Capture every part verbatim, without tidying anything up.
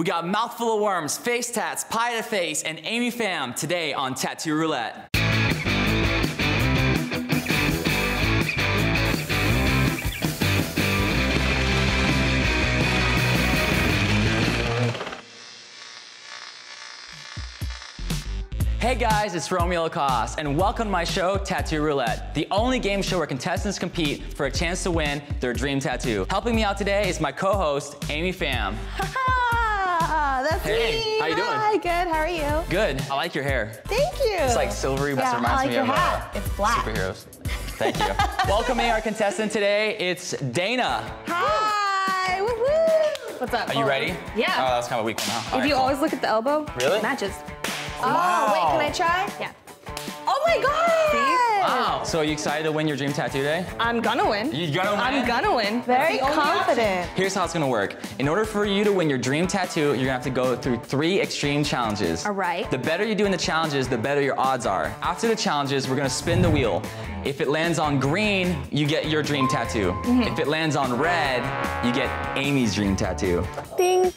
We got Mouthful of Worms, Face Tats, Pie to Face, and Amy Pham today on Tattoo Roulette. Hey guys, it's Romeo Lacoste, and welcome to my show, Tattoo Roulette, the only game show where contestants compete for a chance to win their dream tattoo. Helping me out today is my co-host, Amy Pham. Ha That's hey, me! How you doing? Hi, good, how are you? Good. I like your hair. Thank you! It's like silvery, but yeah, it reminds I like me your of hat. Uh, it's black. Superheroes. Thank you. Welcoming our contestant today, it's Dana. Hi! Woo-hoo! What's up? Are you ready? Yeah. Oh, that's kind of a weak one, huh? If right, you cool. always look at the elbow, really? It matches. Wow. Oh, wait, can I try? Yeah. Oh my God! See? Wow. So are you excited to win your dream tattoo day? I'm gonna win. You're gonna win? I'm gonna win. Very confident. Option. Here's how it's gonna work. In order for you to win your dream tattoo, you're gonna have to go through three extreme challenges. All right. The better you do in the challenges, the better your odds are. After the challenges, we're gonna spin the wheel. If it lands on green, you get your dream tattoo. Mm-hmm. If it lands on red, you get Amy's dream tattoo. Ding.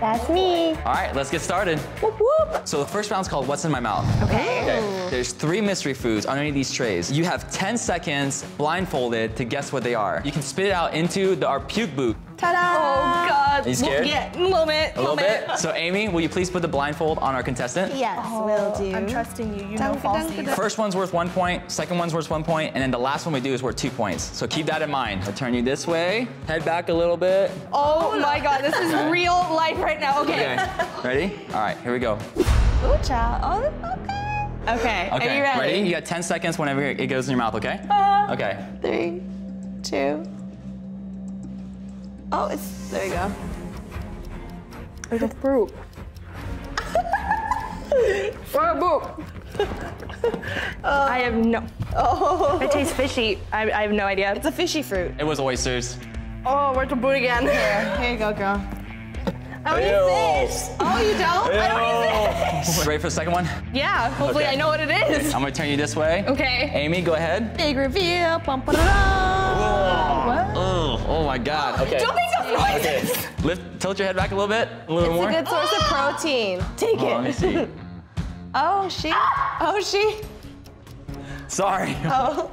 That's me. All right, let's get started. Whoop, whoop. So the first round's called What's in My Mouth. Okay. okay. There's three mystery foods underneath these trays. You have ten seconds blindfolded to guess what they are. You can spit it out into the, our puke boot. Ta-da! Oh, God. Are you scared? Yeah, a little bit. A little bit? So, Amy, will you please put the blindfold on our contestant? Yes, oh, will do. I'm trusting you. You know falsies. First one's worth one point, second one's worth one point, and then the last one we do is worth two points. So keep that in mind. I'll turn you this way, head back a little bit. Oh, my God. This is okay. real life right now. Okay. okay. Ready? All right, here we go. Ooh, child. Oh, okay. Okay. Okay. Are you ready? Ready? You got ten seconds whenever it goes in your mouth, okay? Uh, okay. Three, two, Oh, it's, there you go. It's a fruit. What a boop. Uh, I have no, oh. It tastes fishy. I, I have no idea. It's a fishy fruit. It was oysters. Oh, where's the boot again? Here, here you go, girl. I don't eat fish. Oh, you don't? Ew. I don't eat fish. Ready for the second one? Yeah, hopefully okay. I know what it is. I'm gonna turn you this way. Okay. Amy, go ahead. Big reveal. Bum, ba, da, da. What? Oh, oh my God. Okay. Don't make those noises. Okay. Lift, tilt your head back a little bit. A little it's more. It's a good source of protein. Take oh, it. Let me see. Oh, she. Oh, she. Sorry. Oh.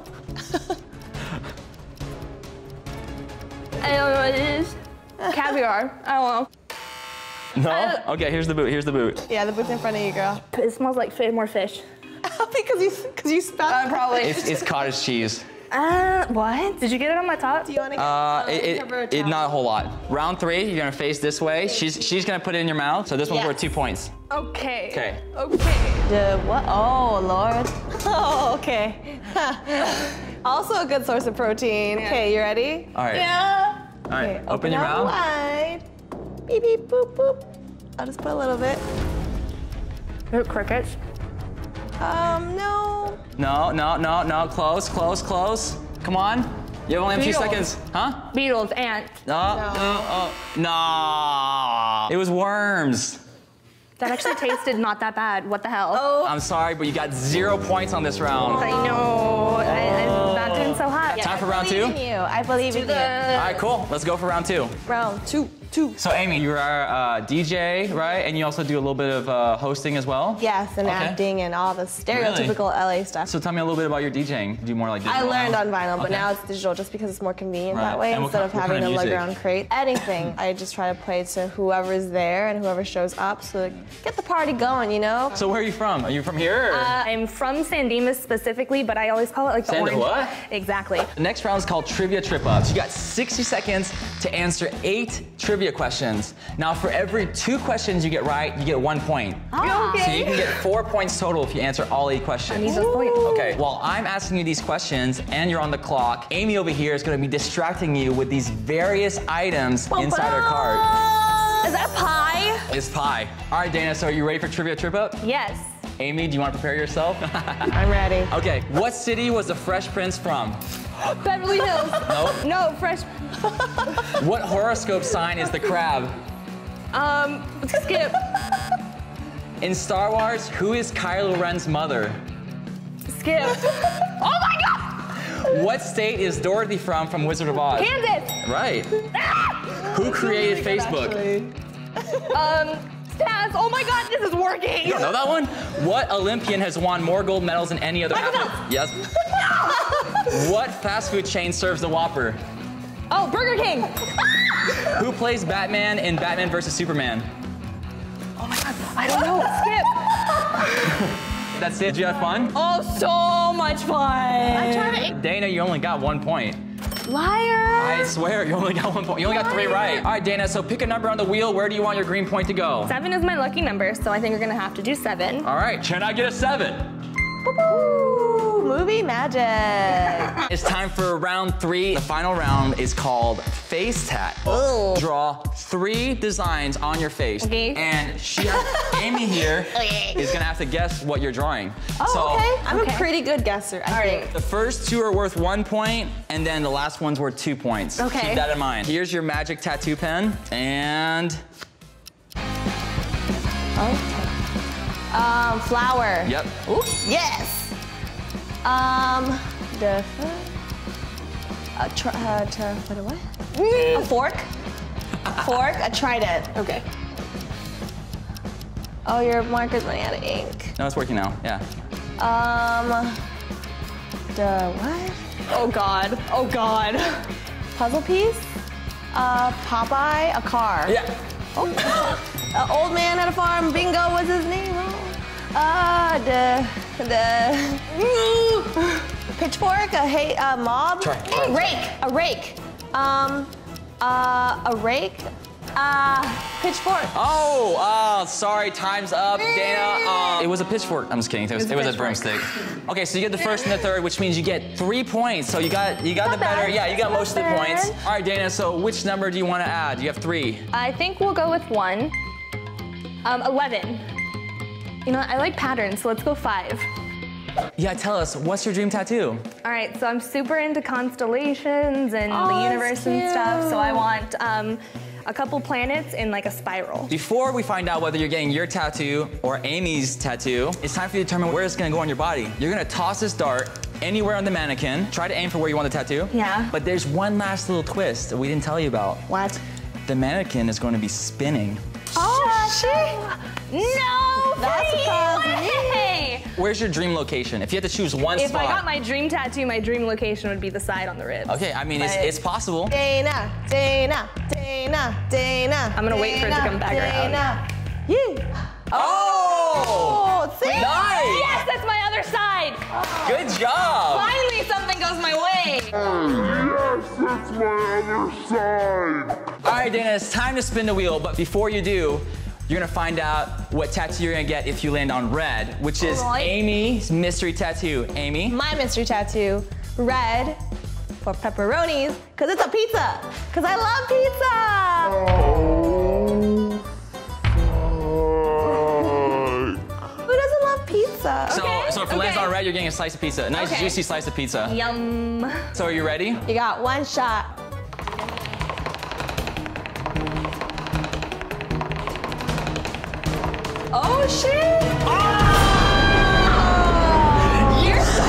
I don't know what it is. Caviar. I don't know. No? Uh, okay, here's the boot, here's the boot. Yeah, the boot's in front of you, girl. It smells like fish, more fish. Because you, because you spat uh, probably. It's, it's cottage cheese. Uh, what? Did you get it on my top? Do you want to get uh, it? Uh, it, it, not a whole lot. Round three, you're gonna face this way. She's, she's gonna put it in your mouth, so this one's yes. worth two points. Okay. Okay. Okay. The what? Oh, Lord. Oh, okay. Also a good source of protein. Yeah. Okay, you ready? All right. Yeah. All right, okay, open, open your mouth. Wide. Beep, beep, boop, boop. I'll just put a little bit. Is it crickets? Um, no. No, no, no, no. Close, close, close. Come on. You have only a few seconds. Huh? Beetles, ants. No, no, oh, oh. no. It was worms. That actually tasted not that bad. What the hell? Oh. I'm sorry, but you got zero points on this round. I know. Oh. I, I'm not doing so hot. Yeah, Time I for round two? I believe in you. I believe in you. All right, cool. Let's go for round two. Round two. Two. So Amy, you're our uh, D J, right? And you also do a little bit of uh, hosting as well? Yes, and okay. acting and all the stereotypical really? L A stuff. So tell me a little bit about your DJing. Do you more like digital? I learned on vinyl, okay. but now it's digital just because it's more convenient right. that way and instead kind, of having to lug around crate. Anything. I just try to play to whoever's there and whoever shows up, so get the party going, you know? So where are you from? Are you from here? Uh, I'm from San Dimas specifically, but I always call it like the San orange. What? Exactly. The next round is called Trivia Trip Ups. You got sixty seconds to answer eight trivia questions. Now, for every two questions you get right, you get one point. Oh, okay. So you can get four points total if you answer all eight questions. I need those points. Okay, while I'm asking you these questions and you're on the clock, Amy over here is going to be distracting you with these various items Bum inside her cart. Is that pie? It's pie. All right, Dana, so are you ready for Trivia Trip Up? Yes. Amy, do you want to prepare yourself? I'm ready. Okay, what city was the Fresh Prince from? Beverly Hills. Nope. No, Fresh. What horoscope sign is the crab? Um, skip. In Star Wars, who is Kylo Ren's mother? Skip. Oh my God! What state is Dorothy from from Wizard of Oz? Kansas. Right. Who created Facebook? Actually. Um, Taz, oh my God, this is working. You don't know that one? What Olympian has won more gold medals than any other athlete? Yes. No! What fast food chain serves the Whopper? Oh, Burger King. Who plays Batman in Batman versus Superman? Oh my God, I don't know. Skip. That's it. Did you have fun? Oh, so much fun. I'm trying to... Dana, you only got one point. Liar! I swear, you only got one point. You only Liar. got three right. All right, Dana, so pick a number on the wheel. Where do you want your green point to go? Seven is my lucky number, so I think we're gonna have to do seven. All right, can I get a seven? Ooh, movie magic. It's time for round three. The final round is called face tat. Oh. Draw three designs on your face. Okay. And she has, Amy here okay. is gonna have to guess what you're drawing. Oh, so, okay. I'm okay. a pretty good guesser, I All think. Right. The first two are worth one point, and then the last one's worth two points. Okay. Keep that in mind. Here's your magic tattoo pen, and... Oh. Um, flower. Yep. Ooh. Yes. Um, the, a tr uh, to, what, what? Mm. A fork. A fork, a trident. Okay. Oh, your marker's running out of ink. No, it's working now, yeah. Um, the what? Oh God, oh God. Puzzle piece? Uh, Popeye, a car. Yeah. Oh. An old man at a farm, bingo was his name. Ah, uh, the, the, pitchfork, a hate, a mob. Try, try, a rake, try. a rake. Um, uh, a rake, uh, pitchfork. Oh, uh, sorry, time's up, Dana. Uh, it was a pitchfork, I'm just kidding, it was, it was, it was a broomstick. Okay, so you get the first and the third, which means you get three points. So you got, you got Not the better, bad. yeah, you got Not most bad. of the points. All right, Dana, so which number do you want to add? You have three. I think we'll go with one. Um, eleven. You know, I like patterns, so let's go five. Yeah, tell us, what's your dream tattoo? All right, so I'm super into constellations and oh, the universe and stuff, so I want um, a couple planets in like a spiral. Before we find out whether you're getting your tattoo or Amy's tattoo, it's time for you to determine where it's gonna go on your body. You're gonna toss this dart anywhere on the mannequin, try to aim for where you want the tattoo. Yeah. But there's one last little twist that we didn't tell you about. What? The mannequin is gonna be spinning. Oh, shit! No, that's a problem. Where's your dream location? If you had to choose one if spot. If I got my dream tattoo, my dream location would be the side on the ribs. Okay, I mean, it's, it's possible. Dana, Dana, Dana, Dana. I'm gonna Dana, wait for it to come back Dana. around. Yeah. Oh! oh see? Nice! Yes, that's my other side. Oh. Good job. Finally, something goes my way. Oh, yes, that's my other side. All right, Dana, it's time to spin the wheel, but before you do, you're gonna find out what tattoo you're gonna get if you land on red, which is right. Amy's mystery tattoo. Amy? My mystery tattoo, red, for pepperonis, because it's a pizza, because I love pizza! Oh. Who doesn't love pizza? So, okay. so if it okay. lands on red, you're getting a slice of pizza, a nice okay. juicy slice of pizza. Yum. So are you ready? You got one shot. Oh shit! Oh! You're so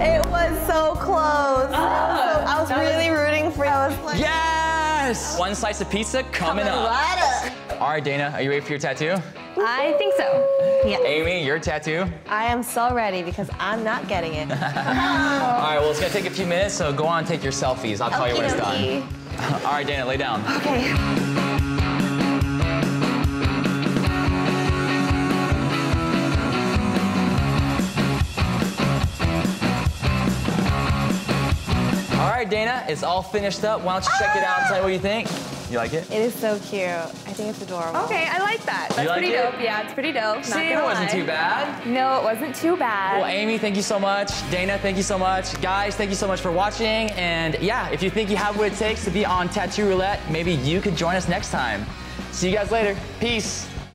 It was so close. Oh, I was, I was really was... rooting for you. Like... Yes! One slice of pizza coming, coming up. Right up. All right, Dana, are you ready for your tattoo? I think so. Yeah. Amy, your tattoo? I am so ready because I'm not getting it. Oh. All right, well, it's gonna take a few minutes, so go on and take your selfies. I'll tell Okey you when it's dokey. done. All right, Dana, lay down. Okay. All right, Dana, it's all finished up. Why don't you check ah! it out and tell me what you think? You like it? It is so cute. I think it's adorable. Okay, I like that. That's like pretty it? dope. Yeah, it's pretty dope. See, it wasn't lie. too bad. No, it wasn't too bad. Well, Amy, thank you so much. Dana, thank you so much. Guys, thank you so much for watching. And yeah, if you think you have what it takes to be on Tattoo Roulette, maybe you could join us next time. See you guys later. Peace.